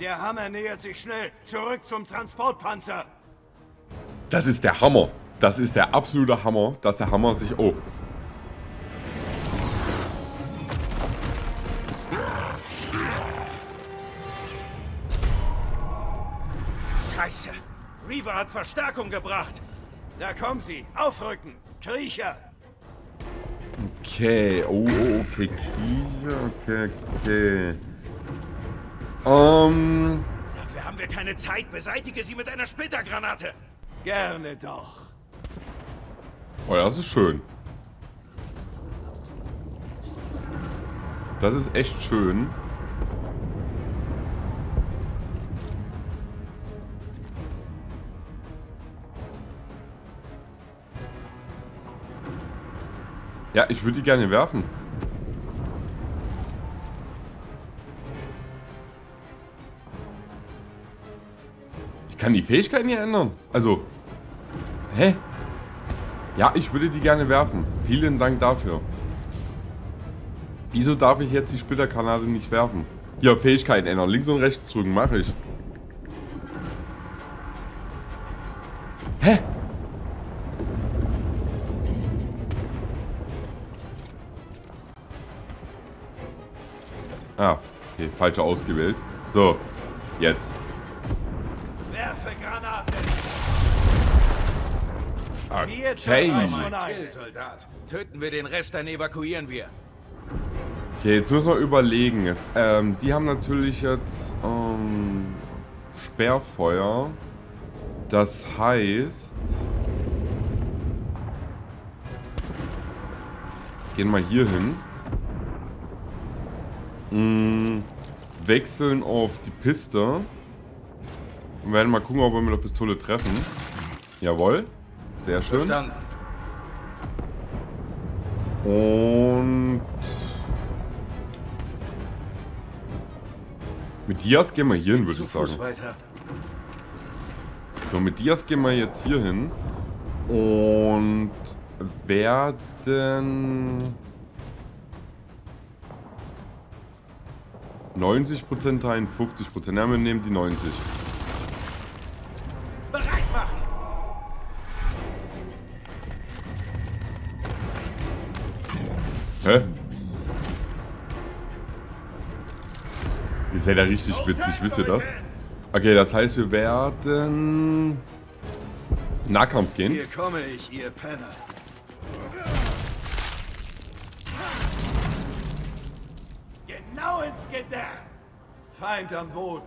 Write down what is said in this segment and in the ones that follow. Der Hammer nähert sich schnell. Zurück zum Transportpanzer. Das ist der Hammer. Das ist der absolute Hammer, dass der Hammer sich... Oh. Scheiße. Reaver hat Verstärkung gebracht. Da kommen sie. Aufrücken. Kriecher. Okay. Oh, okay. Kriecher. Okay. Dafür haben wir keine Zeit. Beseitige sie mit einer Splittergranate. Gerne doch. Oh, das ist schön. Das ist echt schön. Ja, ich würde die gerne werfen. Ich kann die Fähigkeiten hier ändern. Also, hä? Ja, ich würde die gerne werfen. Vielen Dank dafür. Wieso darf ich jetzt die Splittergranate nicht werfen? Ja, Fähigkeiten ändern. Links und rechts drücken, mache ich. Hä? Ah, okay, falsch ausgewählt. So, jetzt. Werfe Granate! Okay. Töten wir den Rest, dann evakuieren wir. Okay, jetzt müssen wir überlegen. Jetzt, die haben natürlich jetzt Sperrfeuer. Das heißt, gehen wir hier hin. Wechseln auf die Piste. Und werden mal gucken, ob wir mit der Pistole treffen. Jawohl. Sehr schön. Verstanden. Und mit Diaz gehen wir hier hin, würde ich sagen. So, mit Diaz gehen wir jetzt hier hin und werden 90% teilen, 50%. Ja, wir nehmen die 90. Hä? Ihr seid ja richtig witzig, wisst ihr das? Okay, das heißt, wir werden Nahkampf gehen. Hier komme ich, ihr Penner. Genau ins Gedeck. Feind am Boden.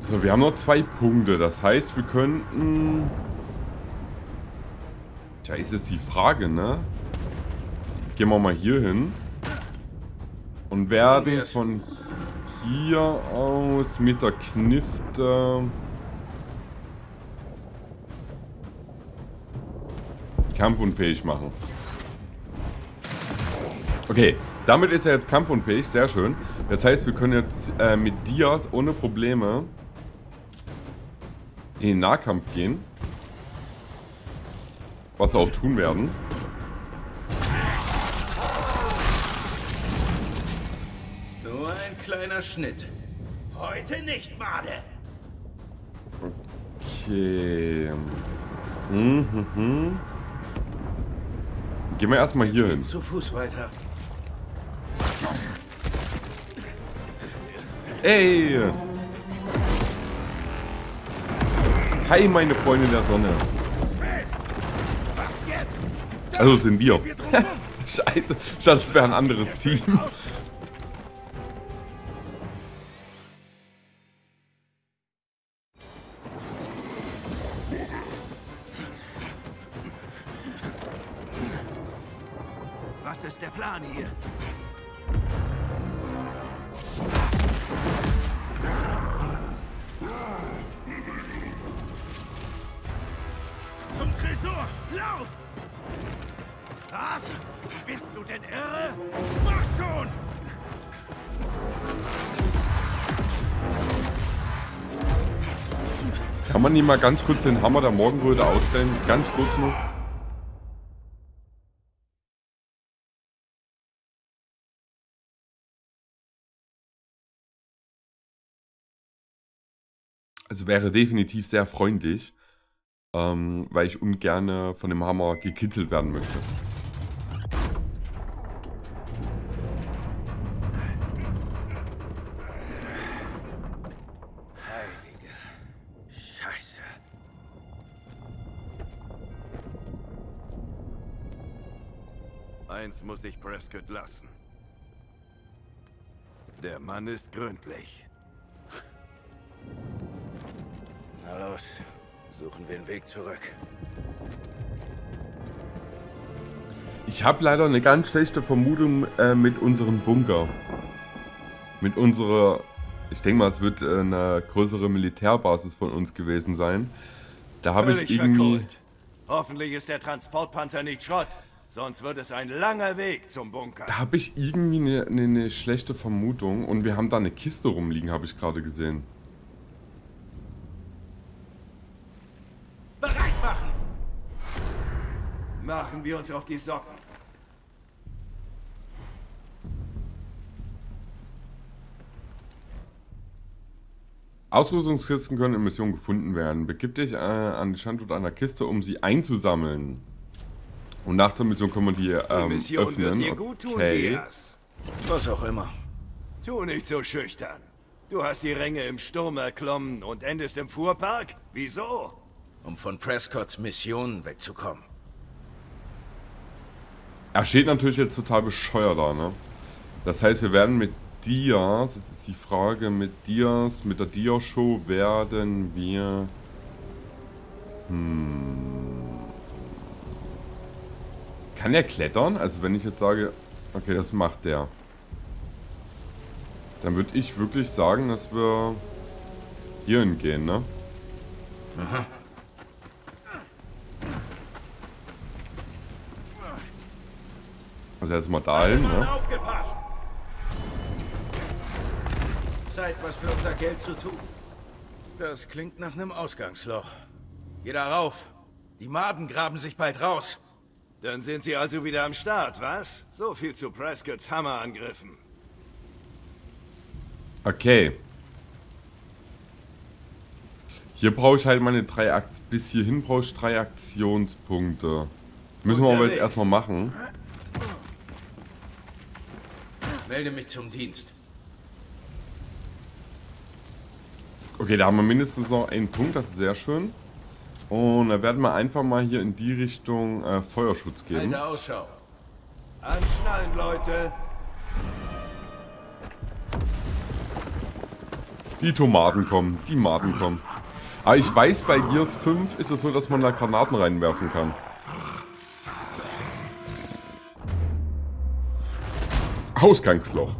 So, wir haben noch 2 Punkte. Das heißt, wir könnten... Tja, ist jetzt die Frage, ne? Gehen wir mal hier hin. Und werden von hier aus mit der Knifte... kampfunfähig machen. Okay, damit ist er jetzt kampfunfähig, sehr schön. Das heißt, wir können jetzt mit Diaz ohne Probleme in den Nahkampf gehen. Was wir auch tun werden. Nur ein kleiner Schnitt. Heute nicht, Made. Okay. Gehen wir erstmal hier hin. Zu Fuß weiter. Ey! Hi, meine Freunde der Sonne. Also sind wir. Scheiße, ich dachte, es wäre ein anderes Team. Was ist der Plan hier? Zum Tresor, lauf! Was? Bist du denn irre? Mach schon! Kann man nicht mal ganz kurz den Hammer der Morgenröte ausstellen? Ganz kurz nur. Also wäre definitiv sehr freundlich, weil ich ungern von dem Hammer gekitzelt werden möchte. Eins muss ich Prescott lassen. Der Mann ist gründlich. Na los, suchen wir den Weg zurück. Ich habe leider eine ganz schlechte Vermutung mit unserem Bunker. Mit unserer, ich denke mal, es wird eine größere Militärbasis von uns gewesen sein. Da habe ich irgendwie... Verkohlt. Hoffentlich ist der Transportpanzer nicht Schrott. Sonst wird es ein langer Weg zum Bunker. Da habe ich irgendwie eine schlechte Vermutung. Und wir haben da eine Kiste rumliegen, habe ich gerade gesehen. Bereit machen! Machen wir uns auf die Socken. Ausrüstungskisten können in Mission gefunden werden. Begib dich an den Standort einer Kiste, um sie einzusammeln. Und nach der Mission können wir die öffnen. Wird dir gut tun, okay. Was auch immer. Tu nicht so schüchtern. Du hast die Ränge im Sturm erklommen und endest im Fuhrpark? Wieso? Um von Prescotts Missionen wegzukommen. Er steht natürlich jetzt total bescheuert da, ne? Das heißt, wir werden mit Diaz, jetzt ist die Frage, mit der Diaz-Show werden wir... Kann er klettern? Also wenn ich jetzt sage, okay, das macht der. Dann würde ich wirklich sagen, dass wir hierhin gehen, ne? Aha. Also erstmal dahin, ne? Aufgepasst! Zeit, was für unser Geld zu tun. Das klingt nach einem Ausgangsloch. Geh da rauf. Die Maden graben sich bald raus. Dann sind sie also wieder am Start, was? So viel zu Prescotts Hammerangriffen. Okay. Hier brauche ich halt meine bis hierhin brauche ich 3 Aktionspunkte. Das müssen wir aber jetzt erstmal machen. Melde mich zum Dienst. Okay, da haben wir mindestens noch einen Punkt, das ist sehr schön. Und da werden wir einfach mal hier in die Richtung Feuerschutz geben. Halte Ausschau. Anschnallen, Leute. Die Tomaten kommen, die Maden kommen. Aber ich weiß, bei Gears 5 ist es so, dass man da Granaten reinwerfen kann. Ausgangsloch.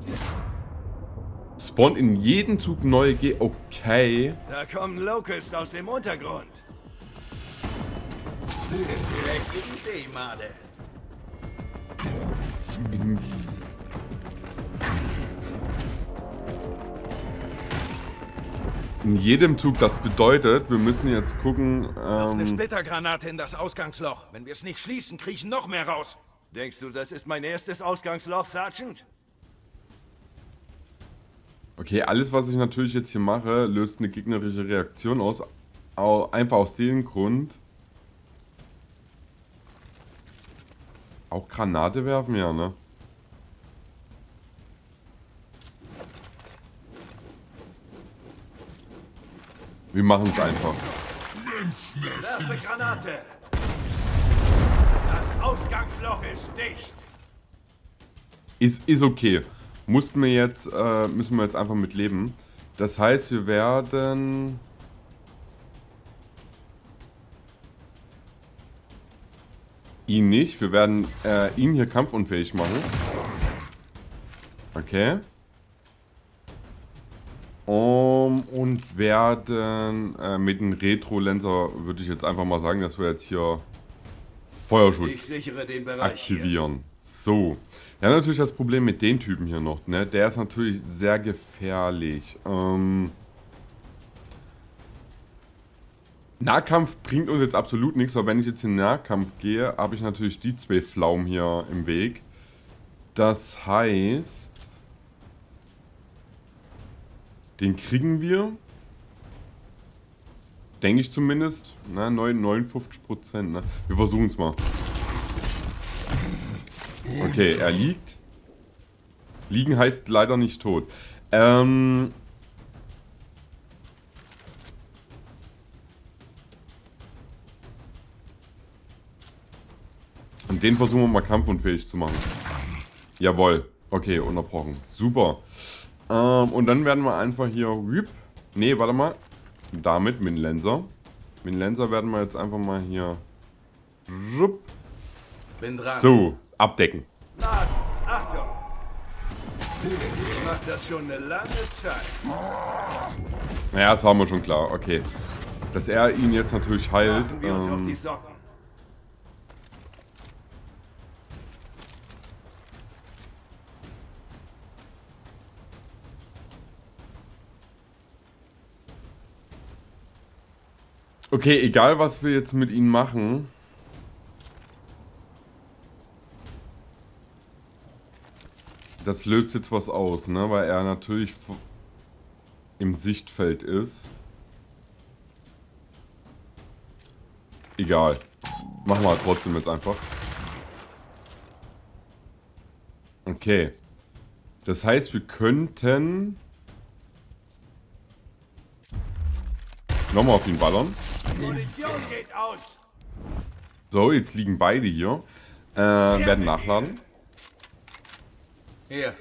Spawnt in jedem Zug neue okay. Da kommen Locust aus dem Untergrund. In jedem Zug, das bedeutet, wir müssen jetzt gucken. Auf eine Splittergranate in das Ausgangsloch. Wenn wir es nicht schließen, kriechen noch mehr raus. Denkst du, das ist mein erstes Ausgangsloch, Sergeant? Okay, alles, was ich natürlich jetzt hier mache, löst eine gegnerische Reaktion aus. Einfach aus dem Grund. Auch Granate werfen, ja, ne? Wir machen es einfach. Werfe Granate! Das Ausgangsloch ist dicht! Ist okay. Müssen wir jetzt einfach mit leben. Das heißt, wir werden... Ihn nicht. Wir werden ihn hier kampfunfähig machen. Okay. Und werden mit dem Retro-Lenser, würde ich jetzt einfach mal sagen, dass wir jetzt hier Feuerschutz aktivieren. Hier. So. Wir haben natürlich das Problem mit den Typen hier noch. Ne? Der ist natürlich sehr gefährlich. Nahkampf bringt uns jetzt absolut nichts, weil wenn ich jetzt in den Nahkampf gehe, habe ich natürlich die 2 Pflaumen hier im Weg. Das heißt, den kriegen wir. Denke ich zumindest. Na, 59%. Ne? Wir versuchen es mal. Okay, er liegt. Liegen heißt leider nicht tot. Und den versuchen wir mal kampfunfähig zu machen. Jawohl. Okay, unterbrochen. Super. Und dann werden wir einfach hier... Ne, warte mal. Damit mit dem Lenser. Mit dem Lenser werden wir jetzt einfach mal hier... Bin dran. So, abdecken. Na, Achtung. Ich mach das schon eine lange Zeit. Naja, das war mir schon klar. Okay. Dass er ihn jetzt natürlich heilt. Wir uns auf die Socken. Okay, egal was wir jetzt mit ihnen machen. Das löst jetzt was aus, ne? Weil er natürlich im Sichtfeld ist. Egal. Machen wir trotzdem jetzt einfach. Okay. Das heißt, wir könnten... nochmal auf ihn ballern. Munition geht aus. So, jetzt liegen beide hier. Werden nachladen. Hier.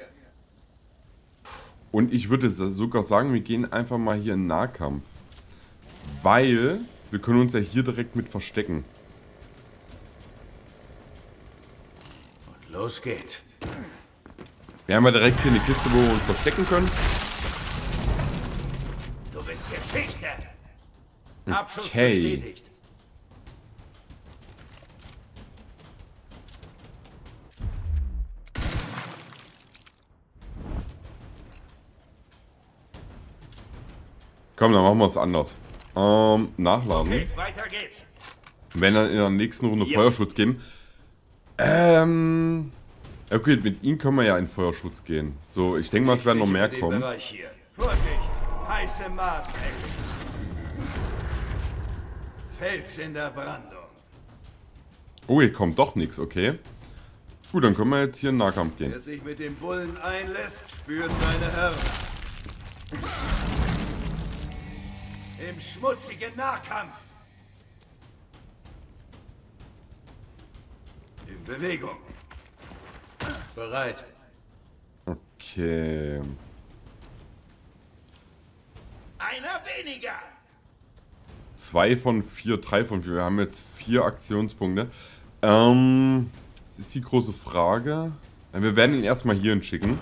Und ich würde sogar sagen, wir gehen einfach mal hier in Nahkampf. Weil wir können uns ja hier direkt mit verstecken. Und los geht's. Wir haben ja direkt hier eine Kiste, wo wir uns verstecken können. Du bist Geschichte. Okay. Abschuss bestätigt. Komm, dann machen wir es anders. Nachladen. Okay, weiter geht's. Wenn dann in der nächsten Runde hier. Feuerschutz geben. Okay, mit ihm können wir ja in Feuerschutz gehen. So, ich denke mal, es werden noch mehr kommen. Vorsicht, heiße Maden. Fels in der Brandung. Oh, hier kommt doch nichts, okay. Gut, dann können wir jetzt hier in den Nahkampf gehen. Wer sich mit dem Bullen einlässt, spürt seine Hörner. Im schmutzigen Nahkampf. In Bewegung. Bereit. Okay. Einer weniger. 2 von 4, 3 von 4. Wir haben jetzt 4 Aktionspunkte. Das ist die große Frage. Wir werden ihn erstmal hierhin schicken.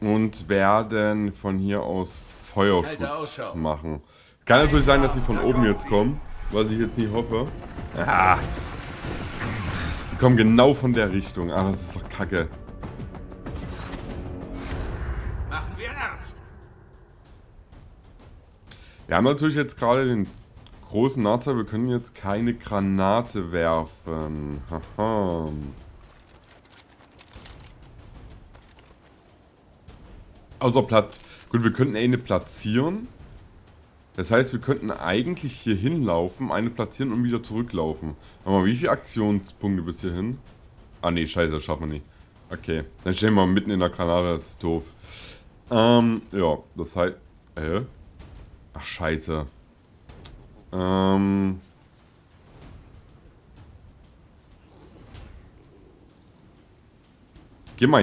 Und werden von hier aus Feuerschutz machen. Kann natürlich sein, dass sie von oben jetzt kommen. Was ich jetzt nicht hoffe. Ah. Sie kommen genau von der Richtung. Ah, das ist doch kacke. Machen wir ernst. Wir haben natürlich jetzt gerade den großen Nachteil. Wir können jetzt keine Granate werfen. Haha. Außer gut, wir könnten eine platzieren. Das heißt, wir könnten eigentlich hier hinlaufen, eine platzieren und wieder zurücklaufen. Aber wie viele Aktionspunkte bis hierhin? Ah ne, scheiße, das schaffen wir nicht. Okay, dann stehen wir mitten in der Granate, das ist doof. Ja, das heißt... Ach, scheiße. Geh mal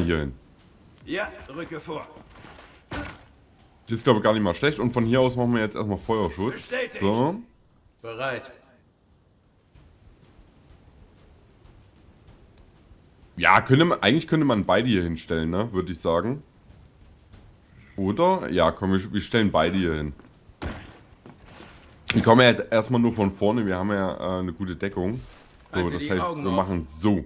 hier hin. Ja, rücke vor. Das ist, glaube ich, gar nicht mal schlecht. Und von hier aus machen wir jetzt erstmal Feuerschutz. Bestätigt. So. Bereit. Ja, eigentlich könnte man beide hier hinstellen, ne? Würde ich sagen. Oder? Ja, komm, wir stellen beide hier hin. Die kommen ja jetzt erstmal nur von vorne. Wir haben ja eine gute Deckung. So, das heißt, wir machen so. Genau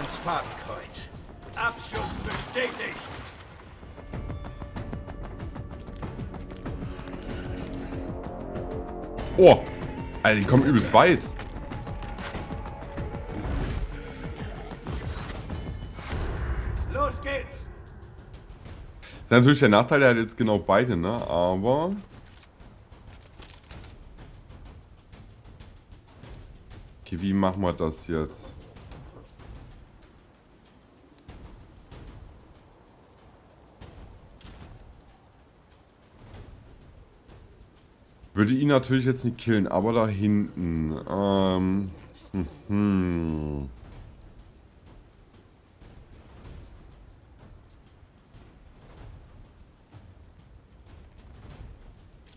ins Fadenkreuz. Abschuss bestätigt. Oh, Alter, die kommen übelst weit. Los geht's. Das ist natürlich der Nachteil, der hat jetzt genau beide, ne? Aber... Okay, wie machen wir das jetzt? Würde ihn natürlich jetzt nicht killen, aber da hinten.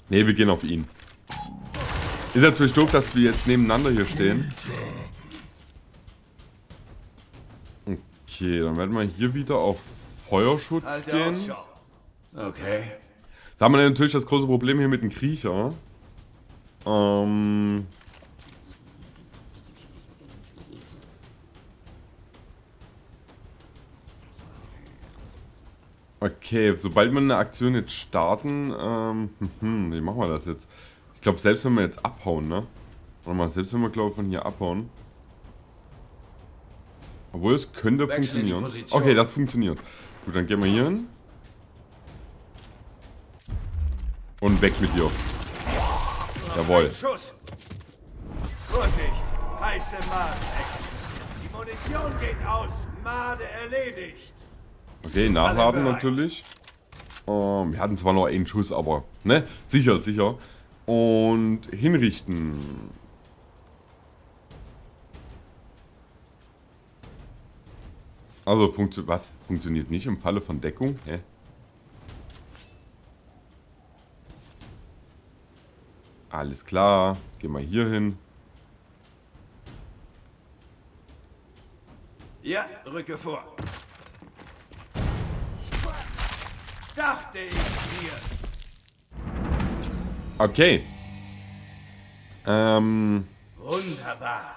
Ne, wir gehen auf ihn. Ist natürlich doof, dass wir jetzt nebeneinander hier stehen. Okay, dann werden wir hier wieder auf Feuerschutz gehen. Okay. Da haben wir natürlich das große Problem hier mit dem Kriecher. Okay, sobald wir eine Aktion jetzt starten, wie machen wir das jetzt? Ich glaube, selbst wenn wir jetzt abhauen, ne? Warte mal, selbst wenn wir, glaube ich, von hier abhauen. Obwohl, es könnte funktionieren. Okay, das funktioniert. Gut, dann gehen wir hier hin. Und weg mit dir. Jawohl. Vorsicht, heiße Maden-Action. Die Munition geht aus. Made erledigt. Okay, nachladen natürlich. Wir hatten zwar noch einen Schuss, aber ne, sicher, sicher. Und hinrichten. Also was funktioniert nicht im Falle von Deckung? Hä? Alles klar, gehen wir hier hin. Ja, rücke vor. Dachte ich mir. Okay. Wunderbar.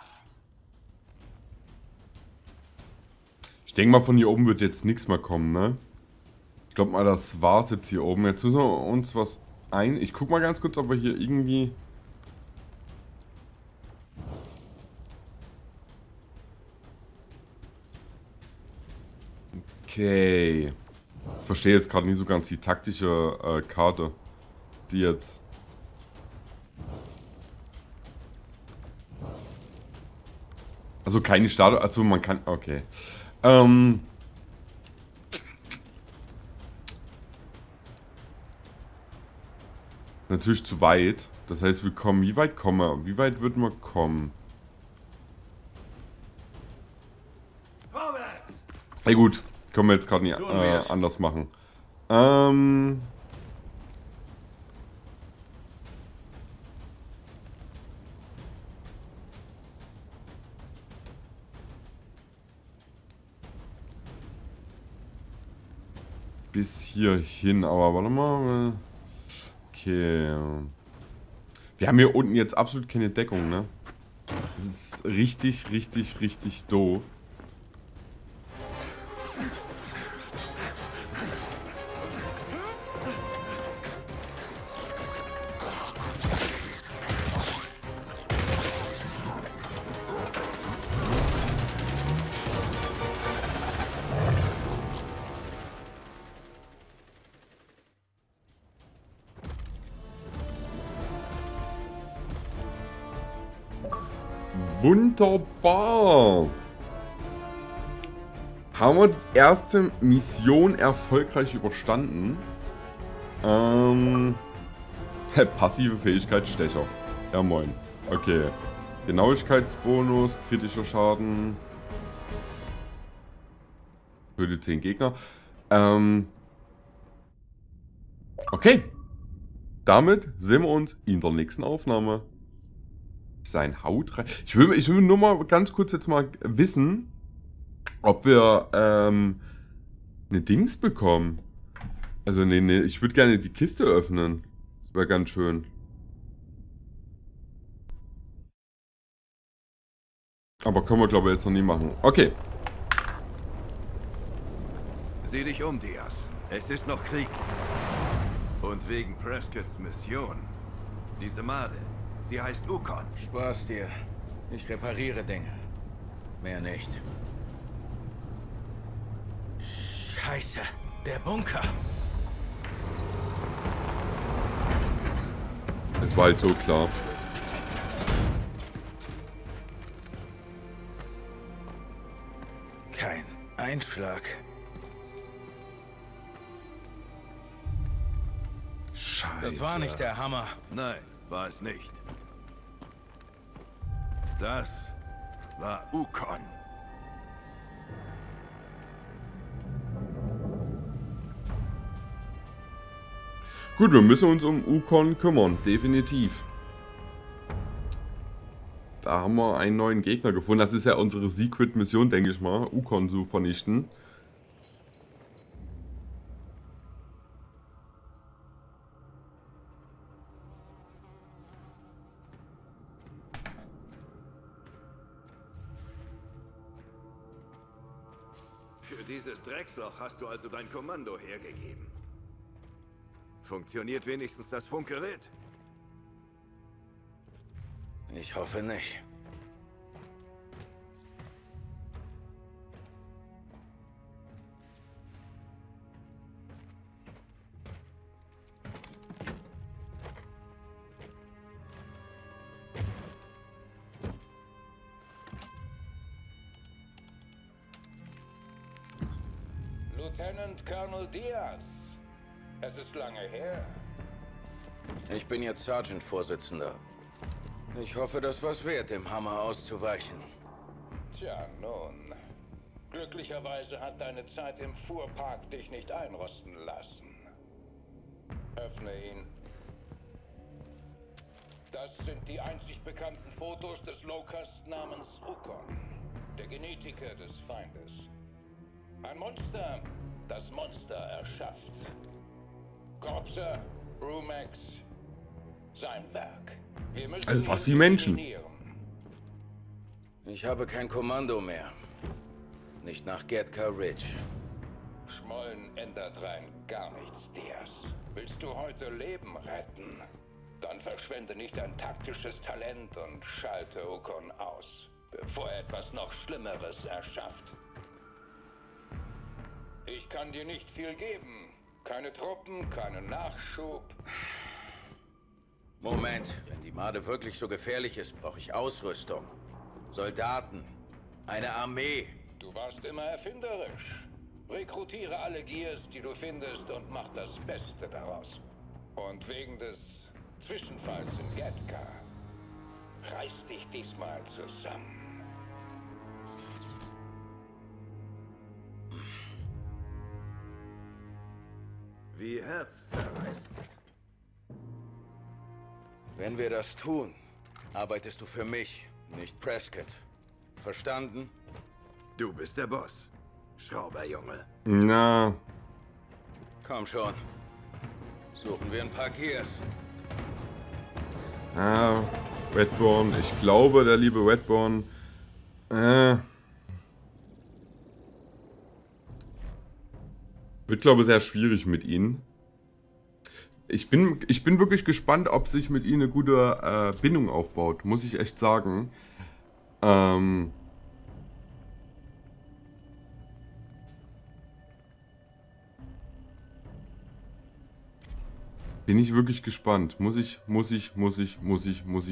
Ich denke mal, von hier oben wird jetzt nichts mehr kommen, ne? Ich glaube mal, das war's jetzt hier oben. Jetzt müssen wir uns was... Ich guck mal ganz kurz, ob wir hier irgendwie... Okay. Ich verstehe jetzt gerade nicht so ganz die taktische Karte, die jetzt... Also keine Statue, also man kann... Okay. Natürlich zu weit. Das heißt, wir kommen. Wie weit kommen wir? Wie weit würden wir kommen? Hey gut, können wir jetzt gerade nicht anders machen. Bis hier hin, aber warte mal. Okay. Wir haben hier unten jetzt absolut keine Deckung, ne? Das ist richtig, richtig, richtig doof. Wunderbar! Haben wir die erste Mission erfolgreich überstanden? Passive Fähigkeit Stecher. Ja moin. Okay. Genauigkeitsbonus, kritischer Schaden. Für die 10 Gegner. Okay. Damit sehen wir uns in der nächsten Aufnahme. Sein Haut rein. Ich will nur mal ganz kurz jetzt mal wissen, ob wir eine Dings bekommen. Also nee, ich würde gerne die Kiste öffnen. Das wäre ganz schön. Aber können wir glaube ich jetzt noch nie machen. Okay. Sieh dich um, Diaz. Es ist noch Krieg. Und wegen Prescott's Mission. Diese Made. Sie heißt Ukkon. Spaß dir. Ich repariere Dinge. Mehr nicht. Scheiße. Der Bunker. Es war halt so klar. Kein Einschlag. Scheiße. Das war nicht der Hammer. Nein, war es nicht. Das war Ukkon. Gut, wir müssen uns um Ukkon kümmern, definitiv. Da haben wir einen neuen Gegner gefunden. Das ist ja unsere Secret-Mission, denke ich mal, Ukkon zu vernichten. Für dieses Drecksloch hast du also dein Kommando hergegeben. Funktioniert wenigstens das Funkgerät? Ich hoffe nicht. Lieutenant Colonel Diaz. Es ist lange her. Ich bin jetzt Sergeant-Vorsitzender. Ich hoffe, das war's wert, dem Hammer auszuweichen. Tja, nun. Glücklicherweise hat deine Zeit im Fuhrpark dich nicht einrosten lassen. Öffne ihn. Das sind die einzig bekannten Fotos des Locust namens Ukkon, der Genetiker des Feindes. Ein Monster, das Monster erschafft. Corpser, Brumax, sein Werk. Wir müssen also fast wie Menschen. Ich habe kein Kommando mehr. Nicht nach Gertka Ridge. Schmollen ändert rein gar nichts, Diaz. Willst du heute Leben retten? Dann verschwende nicht dein taktisches Talent und schalte Ukkon aus, bevor er etwas noch Schlimmeres erschafft. Ich kann dir nicht viel geben. Keine Truppen, keinen Nachschub. Moment, wenn die Made wirklich so gefährlich ist, brauche ich Ausrüstung. Soldaten, eine Armee. Du warst immer erfinderisch. Rekrutiere alle Gears, die du findest, und mach das Beste daraus. Und wegen des Zwischenfalls in Gertka, reiß dich diesmal zusammen. Wie herzzerreißend. Wenn wir das tun, arbeitest du für mich, nicht Prescott. Verstanden? Du bist der Boss, Schrauberjunge. Na. Komm schon. Suchen wir ein paar Gears. Ah, Redbourne. Ich glaube, der liebe Redbourne. Wird, glaube ich, sehr schwierig mit ihnen. Ich bin wirklich gespannt, ob sich mit ihnen eine gute Bindung aufbaut, muss ich echt sagen. Bin ich wirklich gespannt, muss ich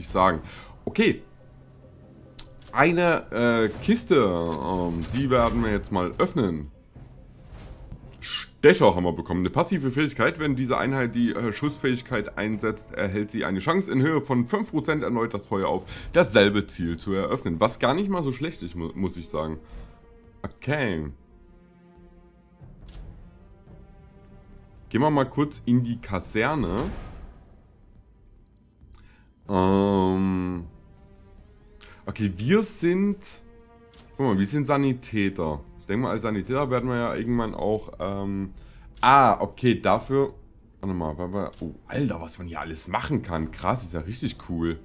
sagen. Okay. Eine Kiste, die werden wir jetzt mal öffnen. Stecher haben wir bekommen. Eine passive Fähigkeit, wenn diese Einheit die Schussfähigkeit einsetzt, erhält sie eine Chance in Höhe von 5% erneut das Feuer auf, dasselbe Ziel zu eröffnen. Was gar nicht mal so schlecht ist, muss ich sagen. Okay. Gehen wir mal kurz in die Kaserne. Okay, wir sind Sanitäter. Ich denke mal, als Sanitäter werden wir ja irgendwann auch, okay, dafür, warte mal, oh, Alter, was man hier alles machen kann, krass, ist ja richtig cool.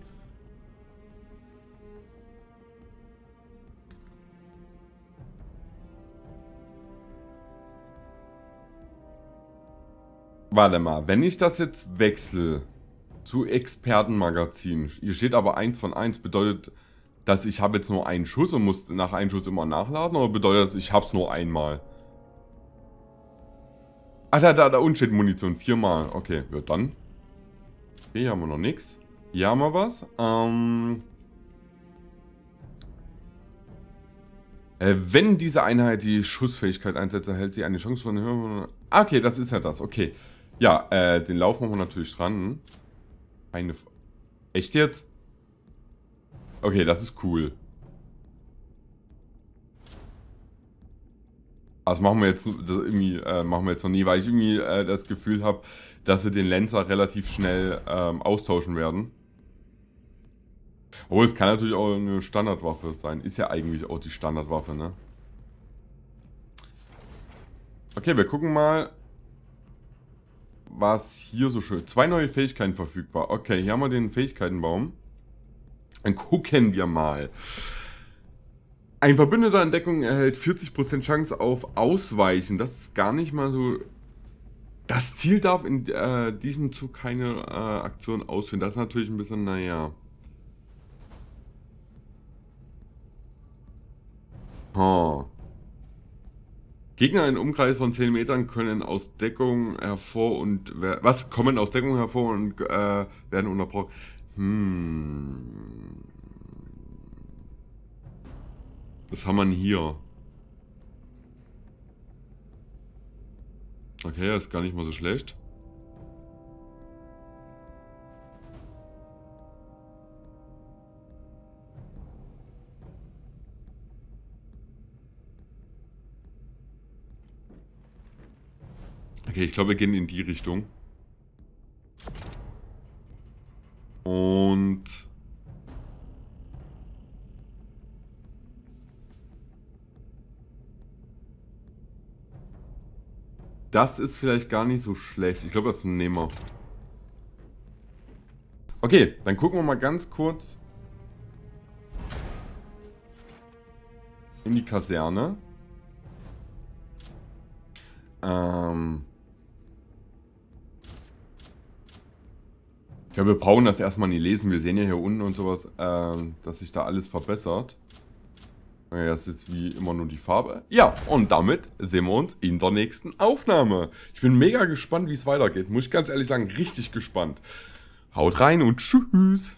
Warte mal, wenn ich das jetzt wechsle zu Expertenmagazin, hier steht aber 1 von 1, bedeutet, dass ich habe jetzt nur einen Schuss und muss nach einem Schuss immer nachladen, oder bedeutet das, ich habe es nur einmal? Ah, da unten steht Munition, 4-mal. Okay, wird dann. Okay, hier haben wir noch nichts. Hier haben wir was. Wenn diese Einheit die Schussfähigkeit einsetzt, erhält sie eine Chance von höheren... Ah, okay, das ist ja das. Okay. Ja, den Lauf machen wir natürlich dran. Eine... Echt jetzt? Okay, das ist cool. Das machen wir jetzt, noch nie, weil ich irgendwie das Gefühl habe, dass wir den Lancer relativ schnell austauschen werden. Obwohl, es kann natürlich auch eine Standardwaffe sein. Ist ja eigentlich auch die Standardwaffe, ne? Okay, wir gucken mal, was hier so schön... 2 neue Fähigkeiten verfügbar. Okay, hier haben wir den Fähigkeitenbaum. Dann gucken wir mal. Ein Verbündeter in Deckung erhält 40% Chance auf Ausweichen. Das ist gar nicht mal so... Das Ziel darf in diesem Zug keine Aktion ausführen. Das ist natürlich ein bisschen, naja... Oh. Gegner in Umkreis von 10 Metern können aus Deckung hervor und... Was? Kommen aus Deckung hervor und werden unterbrochen. Hm... Was haben wir denn hier? Okay, das ist gar nicht mal so schlecht. Okay, ich glaube, wir gehen in die Richtung. Und... Das ist vielleicht gar nicht so schlecht. Ich glaube, das nehmen wir. Okay, dann gucken wir mal ganz kurz in die Kaserne. Ich glaube, wir brauchen das erstmal nie lesen. Wir sehen ja hier unten und sowas, dass sich da alles verbessert. Das ist wie immer nur die Farbe. Ja, und damit sehen wir uns in der nächsten Aufnahme. Ich bin mega gespannt, wie es weitergeht. Muss ich ganz ehrlich sagen, richtig gespannt. Haut rein und tschüss.